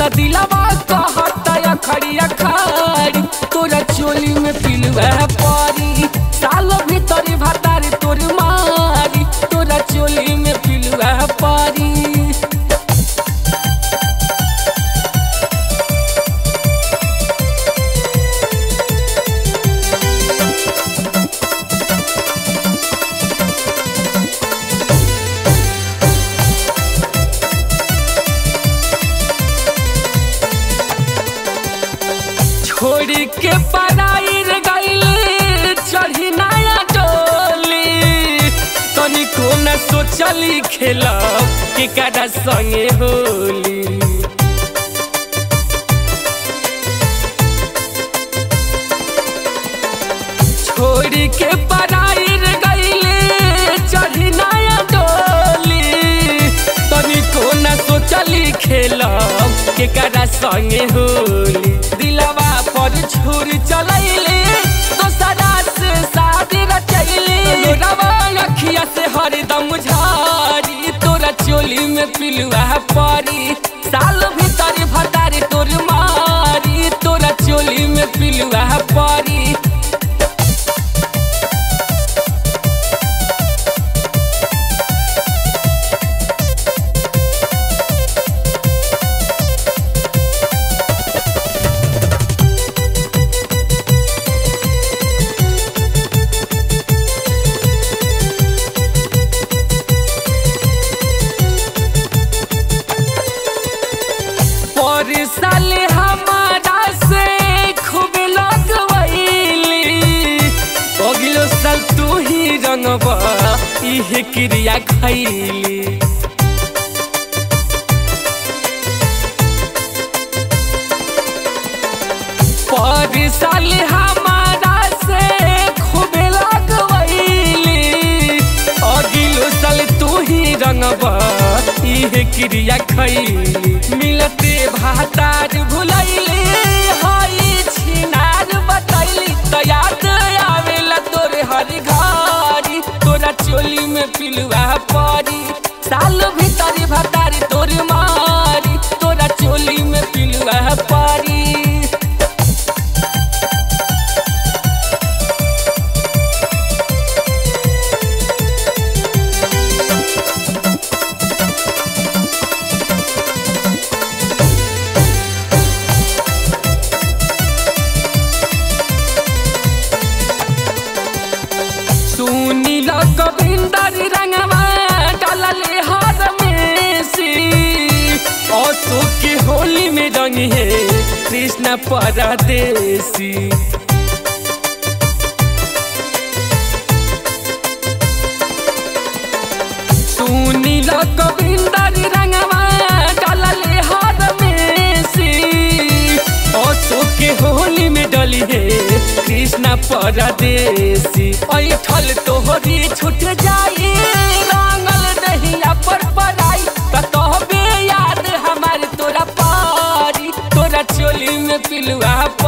त दिलवा कहता अखड़िया खड़ी तोरा चोली में पिलवा परी साल भीतरी भतारी तोर मारी तोरा चोली में पिलवा परी। छोड़ी के पराई गईले चढ़ी नया डोली तनिको न सोचली खेला के कड़ा संगे होली छोड़ी के पराई गईले चढ़ी नया डोली तनिको न सोचली खेला के कड़ा संगे होली। दिलवा पर छुर चलैले दोसरा से शादी रचैले तोरा अखिया से हरदम झारी तोरा चोली में पिलवा परी साल भीतरी भतारी तोर मारी तोरा चोली में पिलवा परी। साले हमारा से खूब लगवैली अगलो साल तू ही रंगवा इहे क्रिया खैली पर साले हमारा से खूब लगवैली अगलो साल तू ही रंगवा इहे क्रिया खैली। मिलते भातार भुलैली हई छिनार बतैली तयाद आवेला तोरे हर घारी तोरा चोली में पिलवा परी साल भीतरी भतारी तोर मारी तोरा चोली में पिलवा परी। गोविंदारी रंगवा डाले हार में सी अशोक की होली में रंग है कृष्ण परदेसी सुनील गोविंदारी रंगवा डाले हार में सी अशोक की होली में डली है कृष्णा परदेसी ऐठल तोहरी छूट जाई रंगल दहिया पर पराई तब याद हमारे तोरा पारी तोरा चोली में पिलवा